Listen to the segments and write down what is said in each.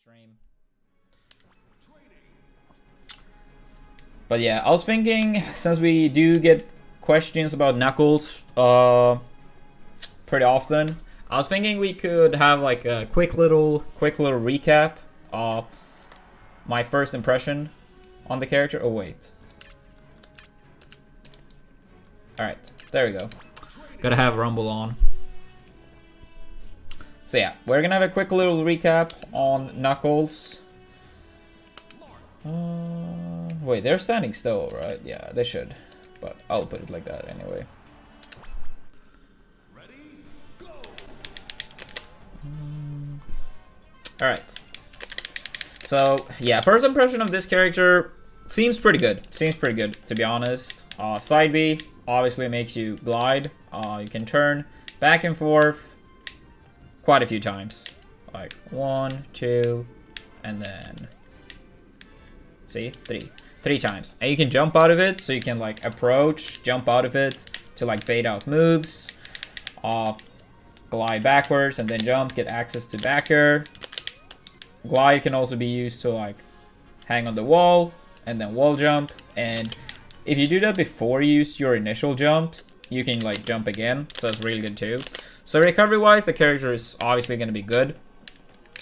stream. But yeah, I was thinking, since we do get questions about Knuckles pretty often, I was thinking we could have like a quick little recap of my first impression on the character. Oh wait. Alright, there we go. Gotta have Rumble on. So yeah, we're gonna have a quick little recap on Knuckles. Wait, they're standing still, right? Yeah, they should. But I'll put it like that anyway. Alright. So, yeah, first impression of this character seems pretty good. Seems pretty good, to be honest. Side B obviously makes you glide. You can turn back and forth quite a few times. Like, 1, 2, and then... see? 3. 3 times. And you can jump out of it, so you can, like, approach, jump out of it to, like, bait out moves. Glide backwards and then jump, get access to back air. Glide can also be used to like hang on the wall and then wall jump, and if you do that before you use your initial jump, you can like jump again, so that's really good too. So recovery wise, the character is obviously going to be good.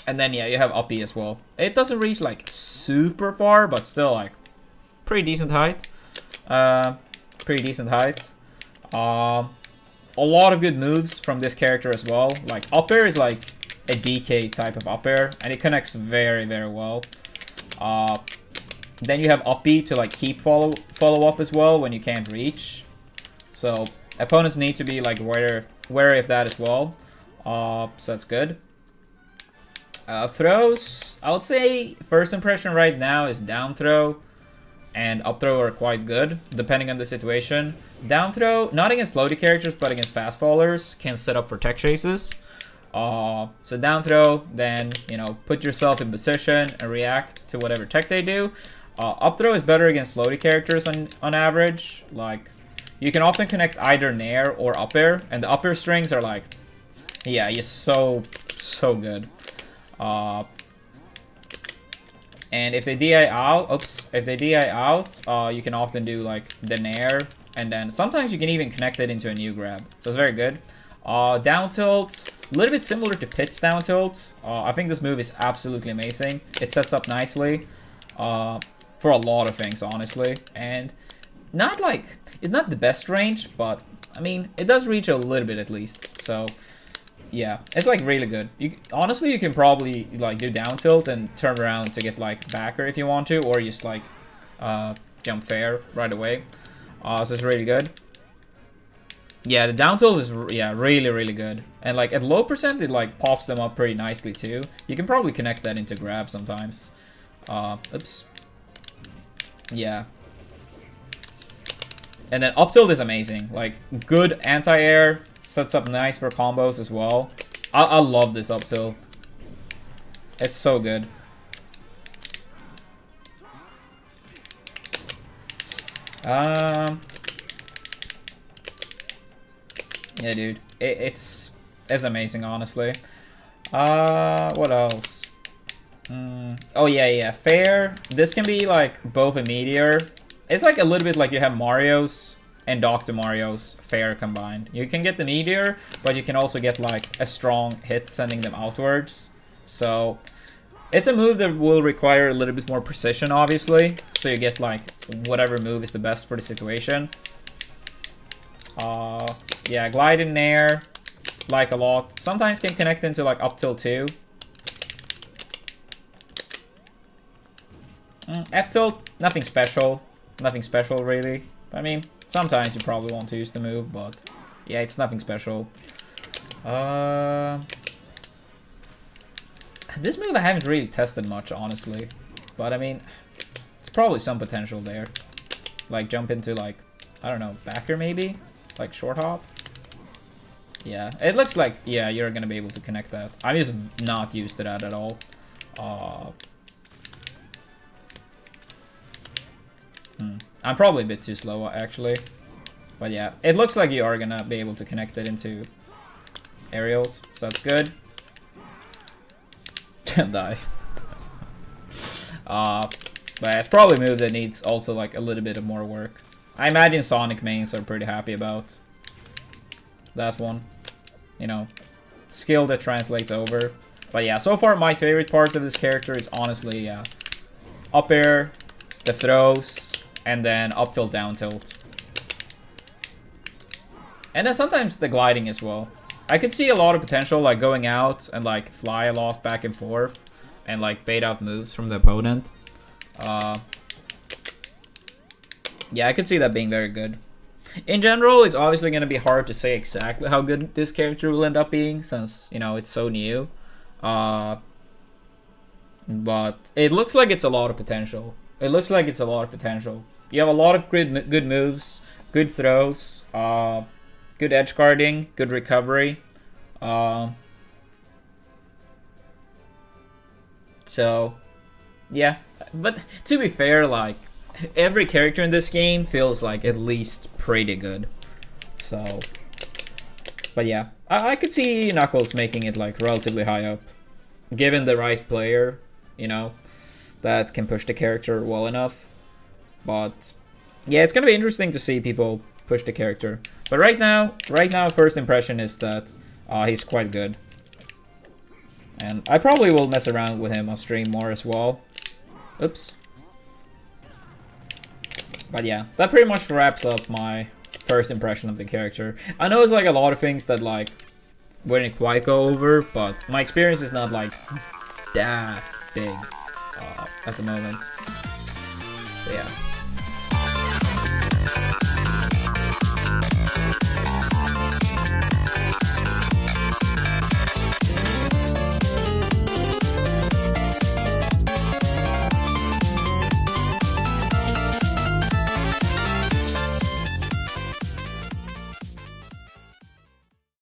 And then yeah, you have up B as well. It doesn't reach like super far, but still like pretty decent height. A lot of good moves from this character as well. Like up air is like a DK type of up air, and it connects very, very well. Then you have up B to like keep follow up as well when you can't reach. So opponents need to be like wary of that as well. So that's good. Throws, I would say first impression right now is down throw and up throw are quite good, depending on the situation. Down throw, not against loaded characters, but against fast fallers, can set up for tech chases. So down throw, then, you know, put yourself in position and react to whatever tech they do. Up throw is better against loaded characters on average. Like, you can often connect either nair or up air, and the up air strings are like, yeah, you're so good. And if they DI out, you can often do like the nair, and then sometimes you can even connect it into a new grab. So it's very good. Down tilt, a little bit similar to Pitt's down tilt. I think this move is absolutely amazing. It sets up nicely for a lot of things, honestly. And not like, it's not the best range, but I mean, it does reach a little bit at least. So yeah, it's like really good. You honestly, you can probably like do down tilt and turn around to get like backer if you want to, or just like jump fair right away. So it's really good. Yeah, the down tilt is really good, and like at low percent, it like pops them up pretty nicely too. You can probably connect that into grab sometimes. Oops. Yeah. And then up tilt is amazing. Like good anti-air. Sets up nice for combos as well. I love this up tilt. It's so good. Yeah, dude. It's amazing, honestly. What else? Oh, yeah. Fair. This can be, like, both a meteor. It's, like, a little bit like you have Mario's and Dr. Mario's fair combined. You can get the meteor, but you can also get like a strong hit sending them outwards. So it's a move that will require a little bit more precision, obviously. So you get like whatever move is the best for the situation. Yeah, glide in there, like a lot. Sometimes can connect into like up tilt too. F tilt, nothing special. Nothing special really. I mean, sometimes you probably want to use the move, but yeah, it's nothing special. This move I haven't really tested much, honestly. But I mean, it's probably some potential there. Like jump into like, I don't know, backer maybe? Like short hop? Yeah, it looks like, yeah, you're gonna be able to connect that. I'm just not used to that at all. I'm probably a bit too slow, actually. But yeah, it looks like you are gonna be able to connect it into aerials, so that's good. Die. But it's probably a move that needs also like a little bit of more work. I imagine Sonic mains are pretty happy about that one. You know, skill that translates over. But yeah, so far my favorite parts of this character is honestly up air, the throws, and then up tilt, down tilt. And then sometimes the gliding as well. I could see a lot of potential like going out and like fly a lot back and forth and like bait out moves from the opponent. Yeah, I could see that being very good. In general, it's obviously going to be hard to say exactly how good this character will end up being since, you know, it's so new. But it looks like it's a lot of potential. You have a lot of good moves, good throws, good edge guarding, good recovery. So, yeah. But to be fair, like, every character in this game feels like at least pretty good. So, but yeah, I could see Knuckles making it like relatively high up, given the right player, you know, that can push the character well enough. But yeah, it's gonna be interesting to see people push the character. But right now, first impression is that he's quite good, and I probably will mess around with him on stream more as well. Oops. But yeah, that pretty much wraps up my first impression of the character. I know it's like a lot of things that like wouldn't quite go over, but my experience is not like that big at the moment. So yeah.